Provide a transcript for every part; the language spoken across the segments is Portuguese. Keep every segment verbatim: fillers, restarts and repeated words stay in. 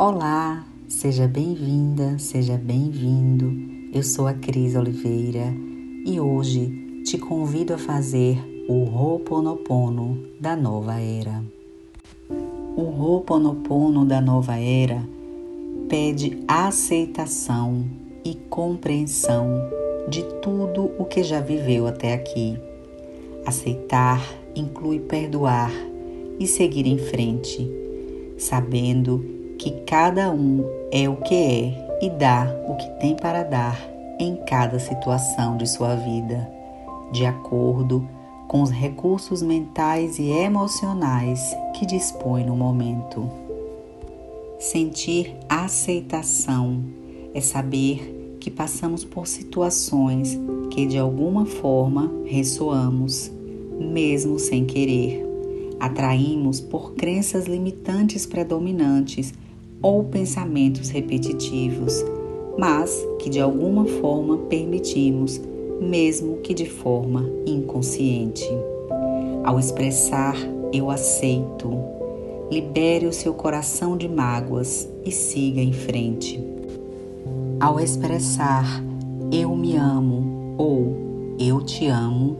Olá, seja bem-vinda, seja bem-vindo. Eu sou a Chris Oliveira e hoje te convido a fazer o Ho'oponopono da Nova Era. O Ho'oponopono da Nova Era pede aceitação e compreensão de tudo o que já viveu até aqui. Aceitar inclui perdoar e seguir em frente, sabendo que cada um é o que é e dá o que tem para dar em cada situação de sua vida, de acordo com os recursos mentais e emocionais que dispõe no momento. Sentir aceitação é saber que passamos por situações que de alguma forma ressoamos, mesmo sem querer. Atraímos por crenças limitantes predominantes ou pensamentos repetitivos, mas que de alguma forma permitimos, mesmo que de forma inconsciente. Ao expressar eu aceito, libere o seu coração de mágoas e siga em frente. Ao expressar eu me amo ou eu te amo,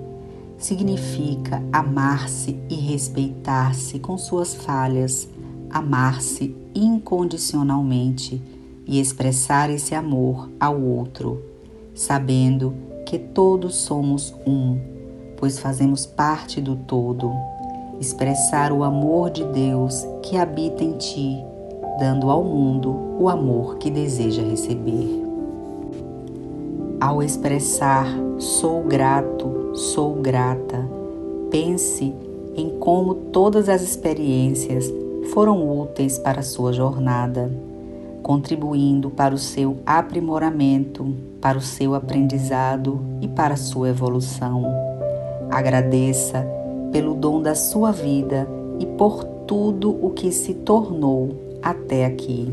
significa amar-se e respeitar-se com suas falhas, amar-se incondicionalmente e expressar esse amor ao outro, sabendo que todos somos um, pois fazemos parte do todo. Expressar o amor de Deus que habita em ti, dando ao mundo o amor que deseja receber. Ao expressar sou grato, sou grata, pense em como todas as experiências foram úteis para a sua jornada, contribuindo para o seu aprimoramento, para o seu aprendizado e para a sua evolução. Agradeça pelo dom da sua vida e por tudo o que se tornou até aqui.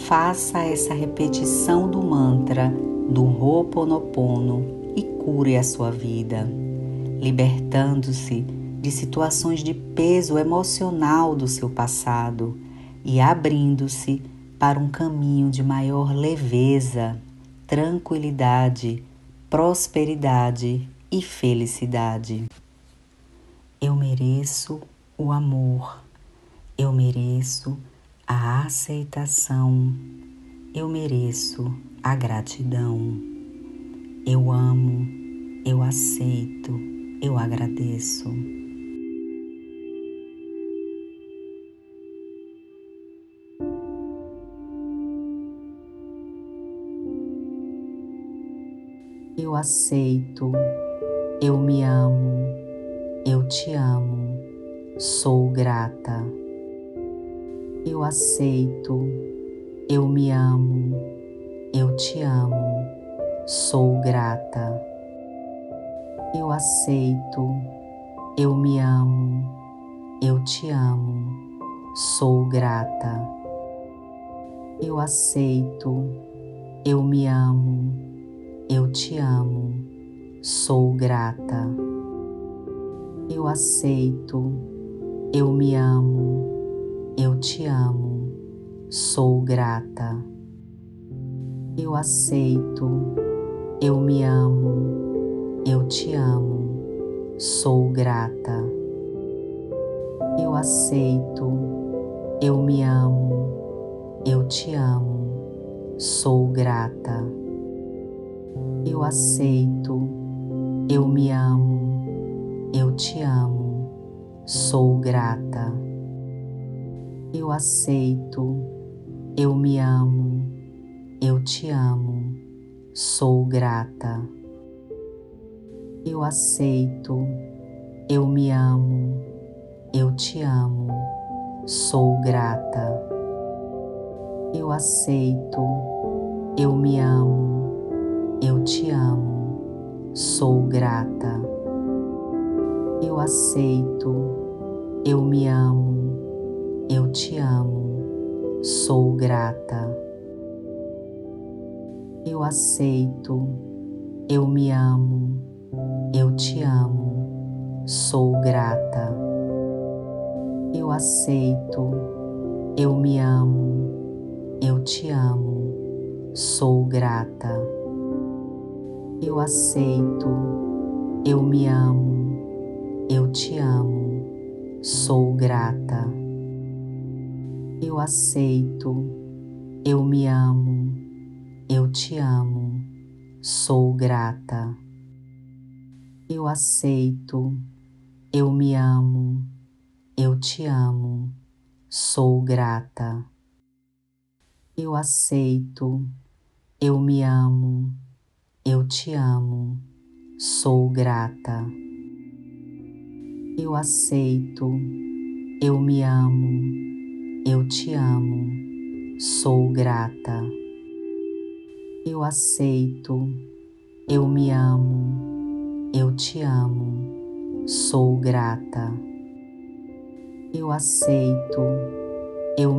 Faça essa repetição do mantra do Ho'oponopono e cure a sua vida, libertando-se de situações de peso emocional do seu passado e abrindo-se para um caminho de maior leveza, tranquilidade, prosperidade e felicidade. Eu mereço o amor, eu mereço a aceitação, eu mereço a gratidão, eu amo, eu aceito, eu agradeço. Eu aceito, eu me amo, eu te amo, sou grata. Eu aceito, eu me amo, eu te amo, sou grata. Eu aceito, eu me amo, eu te amo, sou grata. Eu aceito, eu me amo, eu te amo, sou grata. Eu aceito, eu me amo, eu te amo, sou grata. Eu aceito, eu me amo, eu te amo, sou grata. Eu aceito, eu me amo, eu te amo, sou grata. Eu aceito, eu me amo, eu te amo, sou grata. Eu aceito, eu me amo, eu te amo, sou grata. Eu aceito, eu me amo, eu te amo, sou grata. Eu aceito, eu me amo, eu te amo, sou grata. Eu aceito, eu me amo, eu te amo, sou grata. Eu aceito, eu me amo, eu te amo, sou grata. Eu aceito, Eu me amo, eu te amo, sou grata. Eu aceito, eu me amo, eu te amo, sou grata. Eu aceito, eu me amo, eu te amo, sou grata. Eu aceito, eu me amo, eu te amo, sou grata. Eu aceito, eu me amo, eu te amo, sou grata. Eu aceito, eu me amo, eu te amo, sou grata. Eu aceito, eu me amo, eu te amo, sou grata. Eu aceito, eu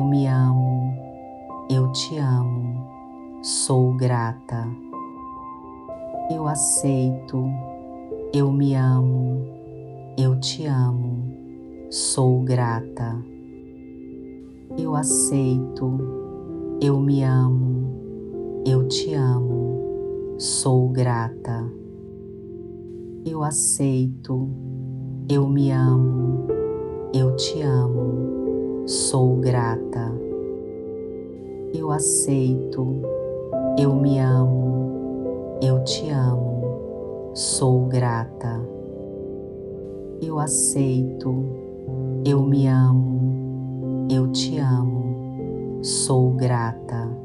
me amo, eu te amo, sou grata. Eu aceito, eu me amo, eu te amo, sou grata. Eu aceito, eu me amo, eu te amo, sou grata. Eu aceito, eu me amo, eu te amo, sou grata. Eu aceito, eu me amo, eu te amo, sou grata. Eu aceito, eu me amo, eu te amo, sou grata. Eu aceito, eu me amo, eu te amo, sou grata.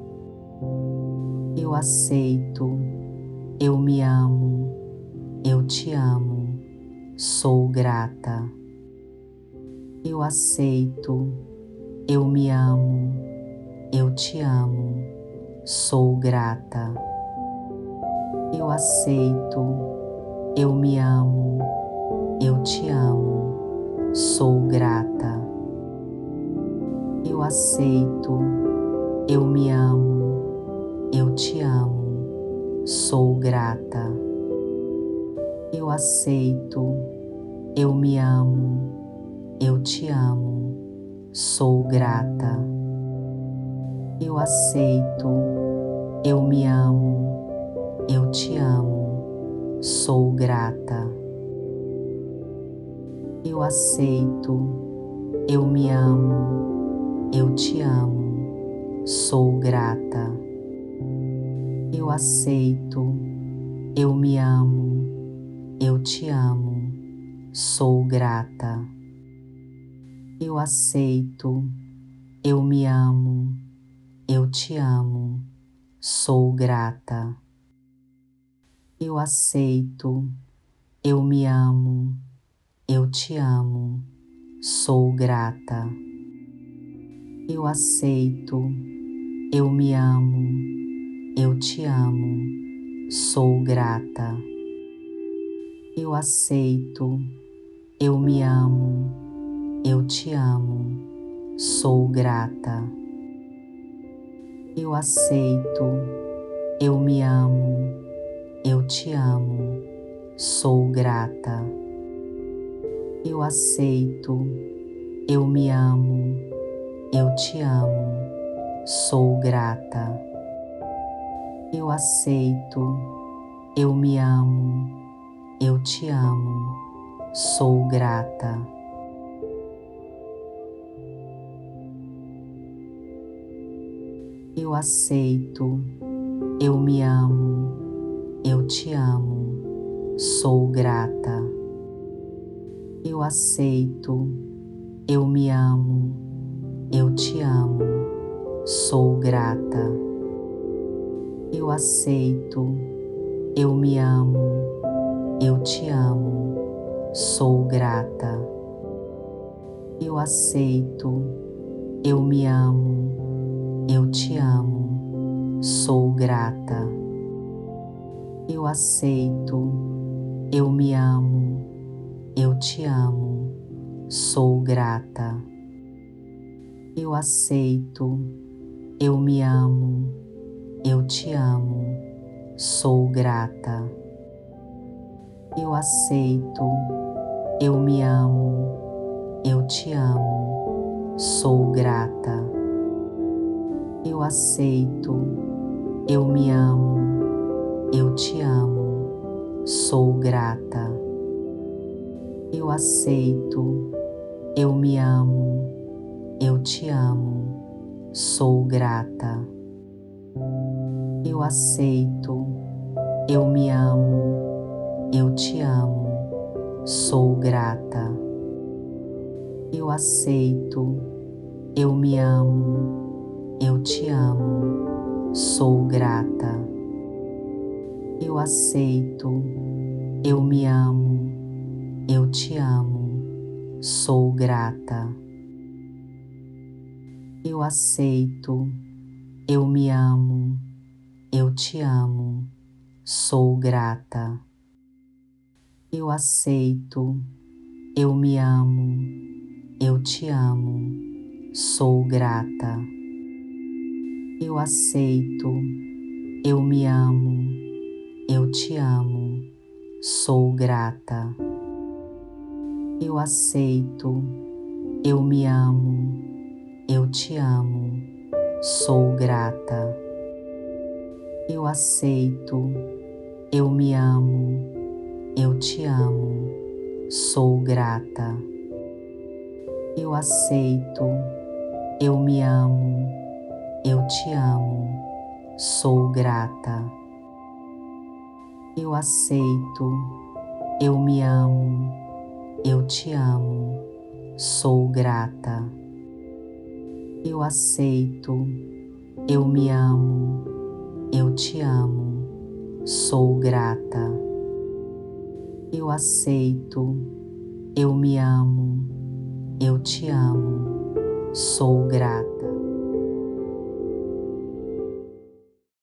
Eu aceito, eu me amo, eu te amo, sou grata. Eu aceito, eu me amo, eu te amo, sou grata. Eu aceito, eu me amo, eu te amo, sou grata. Eu aceito, eu me amo, eu te amo, sou grata. Eu aceito, eu me amo, eu te amo, sou grata. Eu aceito, eu me amo, eu te amo, sou grata. Eu aceito, eu me amo, eu te amo, sou grata. Eu aceito, eu me amo, eu te amo, sou grata. Eu aceito, eu me amo, eu te amo, sou grata. Eu aceito, eu me amo, eu te amo, sou grata. Eu aceito, eu me amo, eu te amo, sou grata. Eu aceito, eu me amo, eu te amo, sou grata. Eu aceito, eu me amo, eu te amo, sou grata. Eu aceito, eu me amo, eu te amo, sou grata. Eu aceito, eu me amo, eu te amo, sou grata. Eu aceito, eu me amo, eu te amo, sou grata. Eu aceito, eu me amo, eu te amo, sou grata. Eu aceito, eu me amo, eu te amo, sou grata. Eu aceito, eu me amo, eu te amo, sou grata. Eu aceito, eu me amo, eu te amo, sou grata. Eu aceito, eu me amo, eu te amo, sou grata. Eu aceito, eu me amo, eu te amo, sou grata. Eu aceito, eu me amo, eu te amo, sou grata. Eu aceito, eu me amo, eu te amo, sou grata. Eu aceito, eu me amo, eu te amo, sou grata. Eu aceito, eu me amo, eu te amo, sou grata. Eu aceito, eu me amo, eu te amo, sou grata. Eu aceito, eu me amo, eu te amo, sou grata. Eu aceito, eu me amo, eu te amo, sou grata. Eu aceito, eu me amo, eu te amo, sou grata. Eu aceito, eu me amo, eu te amo, sou grata. Eu aceito, eu me amo, eu te amo, sou grata. Eu aceito, eu me amo, eu te amo, sou grata. Eu aceito, eu me amo, eu te amo, sou grata. Eu aceito, eu me amo, eu te amo, sou grata. Eu aceito, eu me amo, eu te amo, sou grata.